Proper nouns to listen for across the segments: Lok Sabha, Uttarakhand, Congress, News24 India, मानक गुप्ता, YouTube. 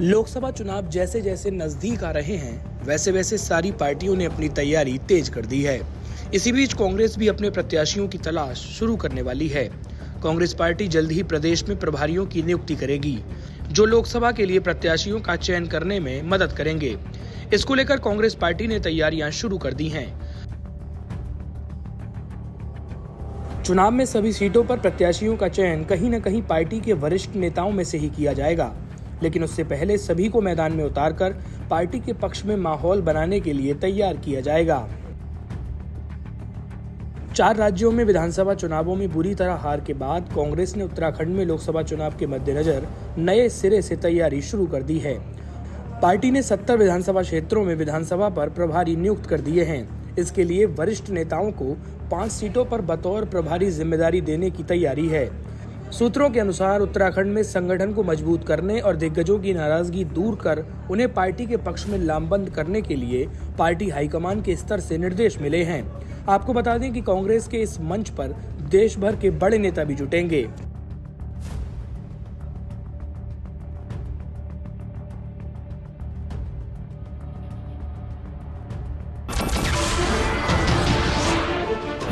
लोकसभा चुनाव जैसे जैसे नजदीक आ रहे हैं वैसे वैसे सारी पार्टियों ने अपनी तैयारी तेज कर दी है। इसी बीच कांग्रेस भी अपने प्रत्याशियों की तलाश शुरू करने वाली है। कांग्रेस पार्टी जल्द ही प्रदेश में प्रभारियों की नियुक्ति करेगी जो लोकसभा के लिए प्रत्याशियों का चयन करने में मदद करेंगे। इसको लेकर कांग्रेस पार्टी ने तैयारियां शुरू कर दी हैं। चुनाव में सभी सीटों पर प्रत्याशियों का चयन कहीं न कहीं पार्टी के वरिष्ठ नेताओं में से ही किया जाएगा, लेकिन उससे पहले सभी को मैदान में उतारकर पार्टी के पक्ष में माहौल बनाने के लिए तैयार किया जाएगा। 4 राज्यों में विधानसभा चुनावों में बुरी तरह हार के बाद कांग्रेस ने उत्तराखंड में लोकसभा चुनाव के मद्देनजर नए सिरे से तैयारी शुरू कर दी है। पार्टी ने 70 विधानसभा क्षेत्रों में विधानसभा पर प्रभारी नियुक्त कर दिए हैं। इसके लिए वरिष्ठ नेताओं को 5 सीटों पर बतौर प्रभारी जिम्मेदारी देने की तैयारी है। सूत्रों के अनुसार उत्तराखंड में संगठन को मजबूत करने और दिग्गजों की नाराजगी दूर कर उन्हें पार्टी के पक्ष में लामबंद करने के लिए पार्टी हाईकमान के स्तर से निर्देश मिले हैं। आपको बता दें कि कांग्रेस के इस मंच पर देश भर के बड़े नेता भी जुटेंगे।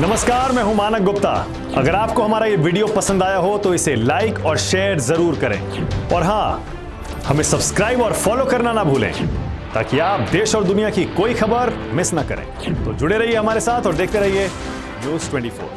नमस्कार, मैं हूं मानक गुप्ता। अगर आपको हमारा ये वीडियो पसंद आया हो तो इसे लाइक और शेयर जरूर करें और हां, हमें सब्सक्राइब और फॉलो करना ना भूलें ताकि आप देश और दुनिया की कोई खबर मिस ना करें। तो जुड़े रहिए हमारे साथ और देखते रहिए न्यूज़ 24।